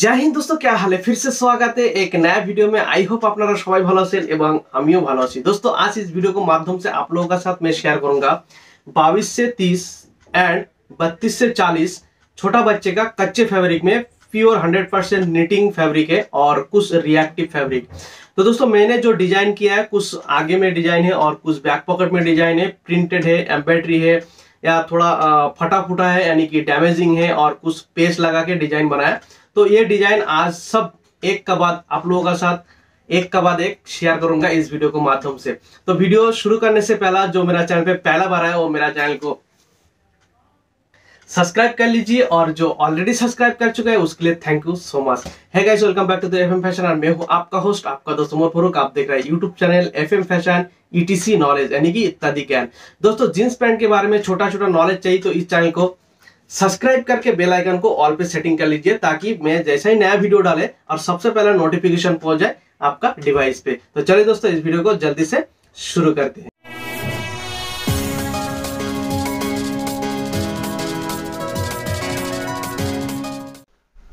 जय हिंद दोस्तों, क्या हाल है। फिर से स्वागत है एक नया वीडियो में। आई होप अपनारा सबाई भलो एवं हमीय भलो। दोस्तों आज इस वीडियो को माध्यम से आप लोगों के साथ मैं शेयर करूंगा 22 से 30 एंड 32 से 40 छोटा बच्चे का कच्चे फैब्रिक में प्योर 100% निटिंग फैब्रिक है और कुछ रिएक्टिव फैब्रिक। तो दोस्तों मैंने जो डिजाइन किया है, कुछ आगे में डिजाइन है और कुछ बैक पॉकेट में डिजाइन है, प्रिंटेड है, एम्ब्रॉयडरी है या थोड़ा फटा फूटा है यानी कि डैमेजिंग है और कुछ पेस्ट लगा के डिजाइन बनाया। तो ये डिजाइन आज सब एक के बाद आप लोगों के साथ एक के बाद एक शेयर करूंगा इस वीडियो के माध्यम से। तो वीडियो शुरू करने से पहला जो मेरा चैनल पे पहला बार है वो मेरा चैनल को सब्सक्राइब कर लीजिए और जो ऑलरेडी सब्सक्राइब कर चुका है उसके लिए thank you so much. Hey guys, welcome back to the FM fashion और मैं हूं आपका होस्ट आपका दोस्त उमर फारूक। आप देख रहे हैं YouTube channel FM fashion ETC knowledge यानी कि इत्यादि ज्ञान। दोस्तों जींस पैंट के बारे में छोटा छोटा नॉलेज चाहिए तो इस चैनल को सब्सक्राइब करके बेल आइकन को ऑल पे सेटिंग कर लीजिए ताकि मैं जैसा ही नया वीडियो डाले और सबसे पहला नोटिफिकेशन पहुंच जाए आपका डिवाइस पे। तो चलिए दोस्तों इस वीडियो को जल्दी से शुरू करते हैं।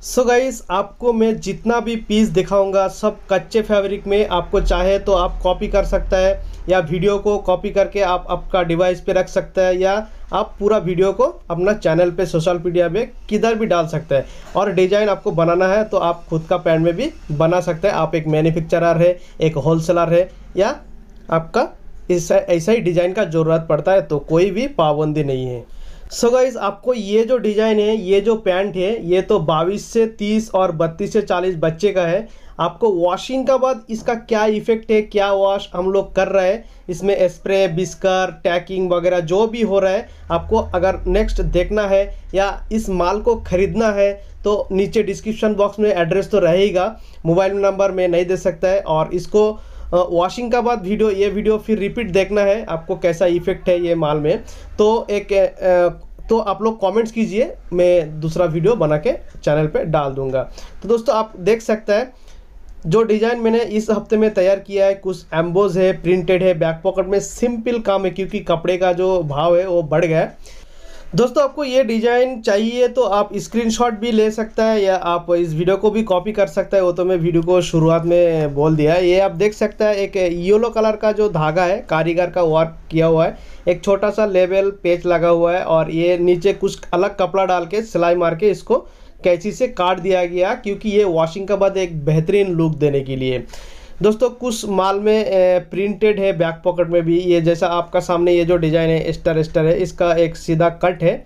सो गाइस, आपको मैं जितना भी पीस दिखाऊंगा सब कच्चे फैब्रिक में। आपको चाहे तो आप कॉपी कर सकता है या वीडियो को कॉपी करके आप आपका डिवाइस पे रख सकता है या आप पूरा वीडियो को अपना चैनल पे सोशल मीडिया पे किधर भी डाल सकते हैं। और डिज़ाइन आपको बनाना है तो आप खुद का पैंट में भी बना सकते हैं। आप एक मैन्युफैक्चरर है, एक होलसेलर है या आपका ऐसा ही डिज़ाइन का ज़रूरत पड़ता है तो कोई भी पाबंदी नहीं है। सो गाइस, आपको ये जो डिज़ाइन है, ये जो पैंट है, ये तो 22 से 30 और 32 से 40 बच्चे का है। आपको वॉशिंग के बाद इसका क्या इफ़ेक्ट है, क्या वॉश हम लोग कर रहे हैं, इसमें स्प्रे, बिस्कर, टैकिंग वगैरह जो भी हो रहा है, आपको अगर नेक्स्ट देखना है या इस माल को ख़रीदना है तो नीचे डिस्क्रिप्शन बॉक्स में एड्रेस तो रहेगा। मोबाइल नंबर में नहीं दे सकता है और इसको वॉशिंग का बाद वीडियो ये वीडियो फिर रिपीट देखना है आपको कैसा इफेक्ट है ये माल में। तो तो आप लोग कमेंट्स कीजिए, मैं दूसरा वीडियो बना के चैनल पे डाल दूंगा। तो दोस्तों आप देख सकते हैं जो डिज़ाइन मैंने इस हफ्ते में तैयार किया है, कुछ एम्बोज है, प्रिंटेड है, बैक पॉकेट में सिंपल काम है क्योंकि कपड़े का जो भाव है वो बढ़ गया है। दोस्तों आपको ये डिज़ाइन चाहिए तो आप स्क्रीनशॉट भी ले सकता है या आप इस वीडियो को भी कॉपी कर सकता है, वो तो मैं वीडियो को शुरुआत में बोल दिया। ये आप देख सकता है एक येलो कलर का जो धागा है, कारीगर का वर्क किया हुआ है, एक छोटा सा लेबल पेच लगा हुआ है और ये नीचे कुछ अलग कपड़ा डाल के सिलाई मार के इसको कैंची से काट दिया गया क्योंकि ये वॉशिंग के बाद एक बेहतरीन लुक देने के लिए। दोस्तों कुछ माल में प्रिंटेड है, बैक पॉकेट में भी। ये जैसा आपका सामने ये जो डिज़ाइन है स्टार है, इसका एक सीधा कट है,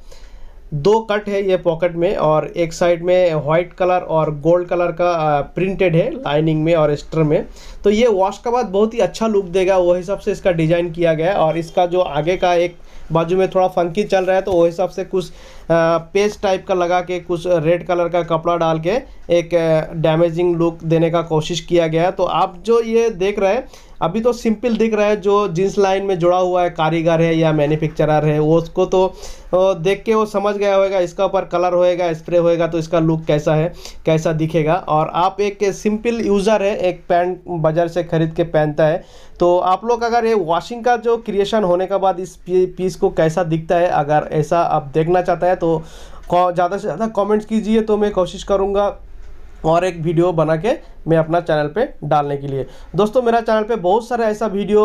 दो कट है ये पॉकेट में और एक साइड में वाइट कलर और गोल्ड कलर का प्रिंटेड है लाइनिंग में और स्टर में। तो ये वॉश के बाद बहुत ही अच्छा लुक देगा, वो हिसाब से इसका डिज़ाइन किया गया है। और इसका जो आगे का एक बाजू में थोड़ा फंकी चल रहा है तो वो हिसाब से कुछ पेस्ट टाइप का लगा के कुछ रेड कलर का कपड़ा डाल के एक डैमेजिंग लुक देने का कोशिश किया गया है। तो आप जो ये देख रहे हैं अभी तो सिंपल दिख रहा है, जो जींस लाइन में जुड़ा हुआ है कारीगर है या मैन्युफैक्चरर है वो उसको तो देख के वो समझ गया होगा इसका ऊपर कलर होएगा, स्प्रे होएगा तो इसका लुक कैसा है, कैसा दिखेगा। और आप एक सिंपल यूज़र है, एक पैंट बाज़ार से ख़रीद के पहनता है तो आप लोग अगर ये वॉशिंग का जो क्रिएशन होने के बाद इस पीस को कैसा दिखता है, अगर ऐसा आप देखना चाहता है तो ज़्यादा से ज़्यादा कमेंट्स कीजिए तो मैं कोशिश करूँगा और एक वीडियो बना के मैं अपना चैनल पे डालने के लिए। दोस्तों मेरा चैनल पे बहुत सारा ऐसा वीडियो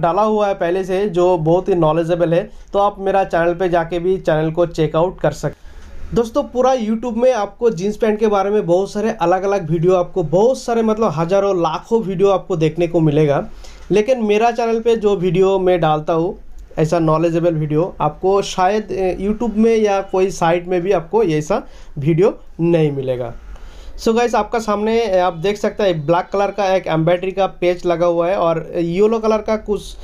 डाला हुआ है पहले से जो बहुत ही नॉलेजेबल है तो आप मेरा चैनल पे जाके भी चैनल को चेकआउट कर सकते। दोस्तों पूरा YouTube में आपको जींस पैंट के बारे में बहुत सारे अलग अलग वीडियो, आपको बहुत सारे मतलब हज़ारों लाखों वीडियो आपको देखने को मिलेगा, लेकिन मेरा चैनल पर जो वीडियो मैं डालता हूँ ऐसा नॉलेजेबल वीडियो आपको शायद यूट्यूब में या कोई साइट में भी आपको ऐसा वीडियो नहीं मिलेगा। सो गाइस, आपका सामने आप देख सकते हैं ब्लैक कलर का एक एम्ब्रॉयडरी का पेच लगा हुआ है और येलो कलर का कुछ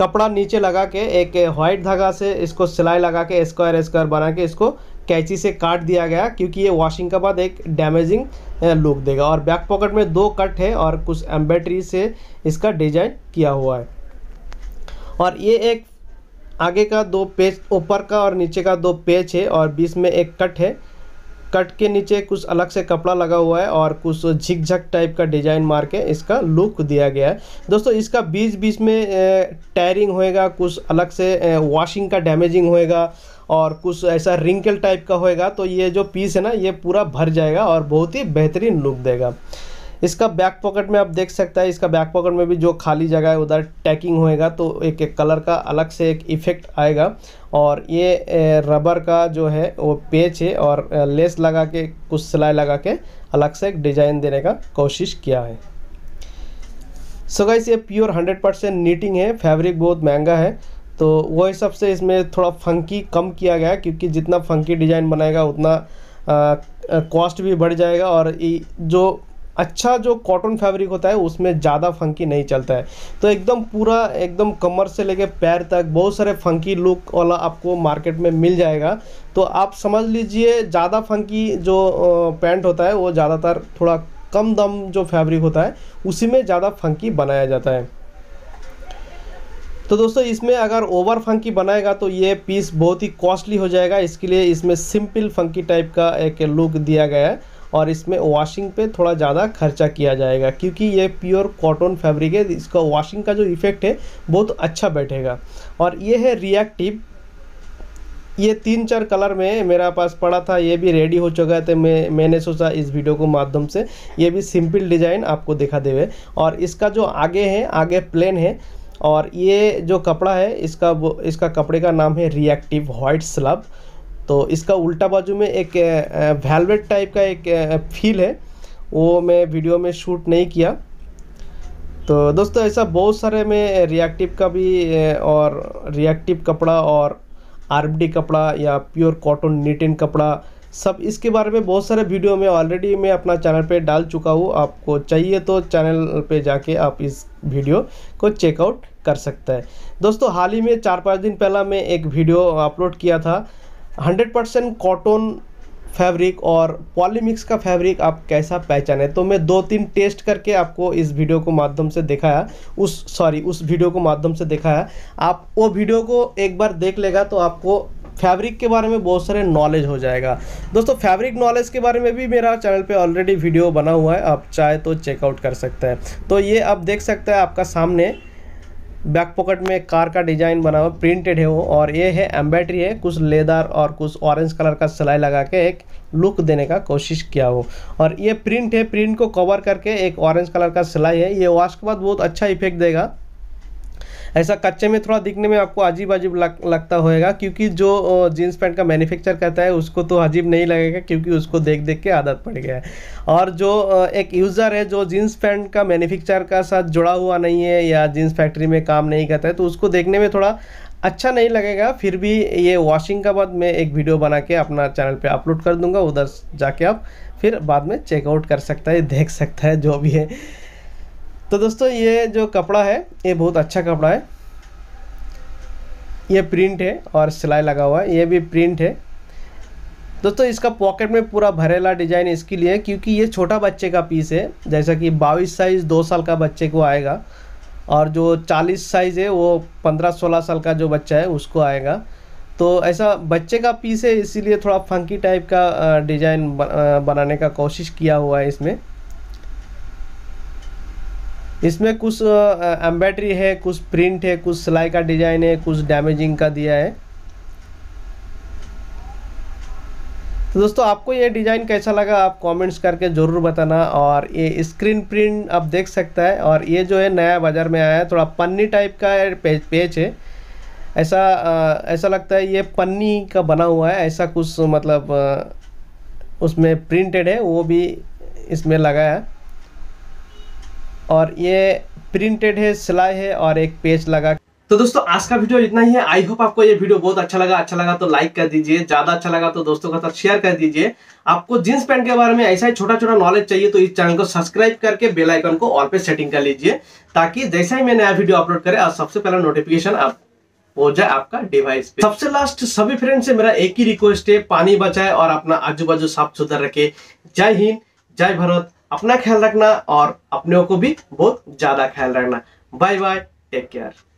कपड़ा नीचे लगा के एक वाइट धागा से इसको सिलाई लगा के स्क्वायर स्क्वायर बना के इसको कैंची से काट दिया गया क्योंकि ये वॉशिंग के बाद एक डैमेजिंग लुक देगा। और बैक पॉकेट में दो कट है और कुछ एम्ब्रॉयडरी से इसका डिजाइन किया हुआ है और ये एक आगे का दो पेच, ऊपर का और नीचे का दो पेच है और बीच में एक कट है, कट के नीचे कुछ अलग से कपड़ा लगा हुआ है और कुछ झिकझक टाइप का डिज़ाइन मार के इसका लुक दिया गया है। दोस्तों इसका बीच बीच में टायरिंग होएगा, कुछ अलग से वॉशिंग का डैमेजिंग होएगा और कुछ ऐसा रिंकल टाइप का होएगा तो ये जो पीस है ना ये पूरा भर जाएगा और बहुत ही बेहतरीन लुक देगा। इसका बैक पॉकेट में आप देख सकते हैं, इसका बैक पॉकेट में भी जो खाली जगह है उधर टैकिंग होएगा तो एक एक कलर का अलग से एक इफ़ेक्ट आएगा। और ये रबर का जो है वो पेच है और लेस लगा के कुछ सिलाई लगा के अलग से एक डिज़ाइन देने का कोशिश किया है। सो गाइस ये प्योर 100% नीटिंग है, फैब्रिक बहुत महंगा है तो वो हिसाब से इसमें थोड़ा फंकी कम किया गया क्योंकि जितना फंकी डिज़ाइन बनाएगा उतना कॉस्ट भी बढ़ जाएगा। और जो अच्छा जो कॉटन फैब्रिक होता है उसमें ज़्यादा फंकी नहीं चलता है तो एकदम पूरा एकदम कमर से लेके पैर तक बहुत सारे फंकी लुक वाला आपको मार्केट में मिल जाएगा। तो आप समझ लीजिए ज़्यादा फंकी जो पैंट होता है वो ज़्यादातर थोड़ा कम दम जो फैब्रिक होता है उसी में ज़्यादा फंकी बनाया जाता है। तो दोस्तों इसमें अगर ओवर फंकी बनाएगा तो ये पीस बहुत ही कॉस्टली हो जाएगा, इसके लिए इसमें सिंपल फंकी टाइप का एक लुक दिया गया है और इसमें वॉशिंग पे थोड़ा ज़्यादा खर्चा किया जाएगा क्योंकि ये प्योर कॉटन फैब्रिक है, इसका वॉशिंग का जो इफ़ेक्ट है बहुत अच्छा बैठेगा। और ये है रिएक्टिव, ये 3-4 कलर में मेरा पास पड़ा था, ये भी रेडी हो चुका है तो मैंने सोचा इस वीडियो के माध्यम से ये भी सिंपल डिज़ाइन आपको दिखा देवे। और इसका जो आगे है आगे प्लेन है और ये जो कपड़ा है इसका कपड़े का नाम है रिएक्टिव वाइट स्लब। तो इसका उल्टा बाजू में एक वेलवेट टाइप का एक फील है, वो मैं वीडियो में शूट नहीं किया। तो दोस्तों ऐसा बहुत सारे में रिएक्टिव का भी और रिएक्टिव कपड़ा और आरबडी कपड़ा या प्योर कॉटन नीटिन कपड़ा सब इसके बारे में बहुत सारे वीडियो में ऑलरेडी मैं अपना चैनल पे डाल चुका हूँ, आपको चाहिए तो चैनल पे जाके आप इस वीडियो को चेकआउट कर सकते हैं। दोस्तों हाल ही में 4-5 दिन पहला मैं एक वीडियो अपलोड किया था 100% कॉटन फैब्रिक और पॉलीमिक्स का फैब्रिक आप कैसा पहचाने, तो मैं 2-3 टेस्ट करके आपको इस वीडियो को माध्यम से दिखाया, उस वीडियो को माध्यम से दिखाया। आप वो वीडियो को एक बार देख लेगा तो आपको फैब्रिक के बारे में बहुत सारे नॉलेज हो जाएगा। दोस्तों फैब्रिक नॉलेज के बारे में भी मेरा चैनल पे ऑलरेडी वीडियो बना हुआ है, आप चाहे तो चेकआउट कर सकते हैं। तो ये आप देख सकते हैं आपका सामने बैक पॉकेट में कार का डिज़ाइन बना हुआ प्रिंटेड है वो, और ये है एम्ब्रॉयडरी है, कुछ लेदर और कुछ ऑरेंज कलर का सिलाई लगा के एक लुक देने का कोशिश किया हो। और ये प्रिंट है, प्रिंट को कवर करके एक ऑरेंज कलर का सिलाई है, ये वॉश के बाद बहुत अच्छा इफेक्ट देगा। ऐसा कच्चे में थोड़ा दिखने में आपको अजीब अजीब लगता होगा क्योंकि जो जीन्स पैंट का मैन्युफैक्चर करता है उसको तो अजीब नहीं लगेगा क्योंकि उसको देख देख के आदत पड़ गया है। और जो एक यूज़र है जो जीन्स पैंट का मैन्युफैक्चर का साथ जुड़ा हुआ नहीं है या जीन्स फैक्ट्री में काम नहीं करता है तो उसको देखने में थोड़ा अच्छा नहीं लगेगा। फिर भी ये वॉशिंग के बाद मैं एक वीडियो बना के अपना चैनल पर अपलोड कर दूँगा, उधर जाके आप फिर बाद में चेकआउट कर सकता है, देख सकता है जो भी है। तो दोस्तों ये जो कपड़ा है ये बहुत अच्छा कपड़ा है, ये प्रिंट है और सिलाई लगा हुआ है, ये भी प्रिंट है। दोस्तों इसका पॉकेट में पूरा भरेला डिज़ाइन इसके लिए क्योंकि ये छोटा बच्चे का पीस है, जैसा कि 22 साइज़ 2 साल का बच्चे को आएगा और जो 40 साइज़ है वो 15-16 साल का जो बच्चा है उसको आएगा। तो ऐसा बच्चे का पीस है इसीलिए थोड़ा फंकी टाइप का डिज़ाइन बनाने का कोशिश किया हुआ है। इसमें कुछ एम्ब्रॉयडरी है, कुछ प्रिंट है, कुछ सिलाई का डिज़ाइन है, कुछ डैमेजिंग का दिया है। तो दोस्तों आपको ये डिज़ाइन कैसा लगा आप कमेंट्स करके ज़रूर बताना। और ये स्क्रीन प्रिंट आप देख सकता है और ये जो है नया बाज़ार में आया है, थोड़ा पन्नी टाइप का पेच है, ऐसा लगता है ये पन्नी का बना हुआ है, ऐसा कुछ मतलब उसमें प्रिंटेड है वो भी इसमें लगाया है। और ये प्रिंटेड है, सिलाई है और एक पेज लगा। तो दोस्तों आज का वीडियो इतना ही है, आई होप आपको ये वीडियो बहुत अच्छा लगा तो लाइक कर दीजिए, ज़्यादा अच्छा लगा तो दोस्तों के साथ शेयर कर दीजिए। आपको जींस पैंट के बारे में ऐसा ही छोटा छोटा नॉलेज चाहिए तो इस चैनल को सब्सक्राइब करके बेल आइकन को ऑल पे सेटिंग कर लीजिए ताकि जैसा ही मैं नया वीडियो अपलोड करे और सबसे पहला नोटिफिकेशन आप हो जाए आपका डिवाइस पे। सबसे लास्ट सभी फ्रेंड से मेरा एक ही रिक्वेस्ट है, पानी बचाए और अपना आजू बाजू साफ सुथरा रखे। जय हिंद, जय भारत, अपना ख्याल रखना और अपनों को भी बहुत ज्यादा ख्याल रखना। Bye bye, take care.